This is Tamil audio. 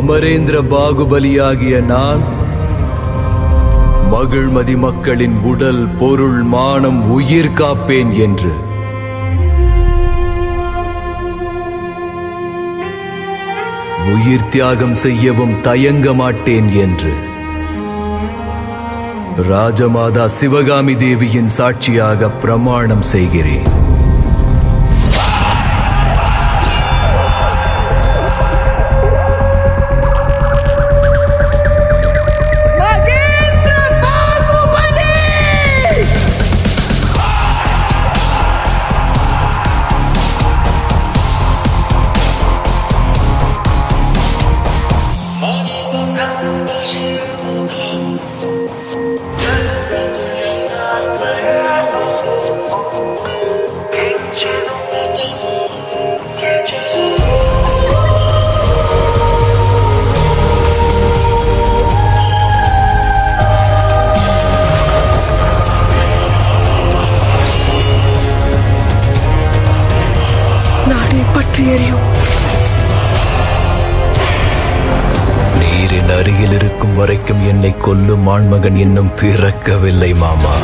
அமரேந்திர பாகுபலியாகிய நான் மகிழ்மதி மக்களின் உடல் பொருள் மானம் உயிர் காப்பேன் என்று உயிர் தியாகம் செய்யவும் தயங்க மாட்டேன் என்று ராஜமாதா சிவகாமி தேவியின் சாட்சியாக பிரமாணம் செய்கிறேன். நீரின் அருகில் இருக்கும் வரைக்கும் என்னை கொல்லும் ஆண்மகன் இன்னும் பிறக்கவில்லை மாமா.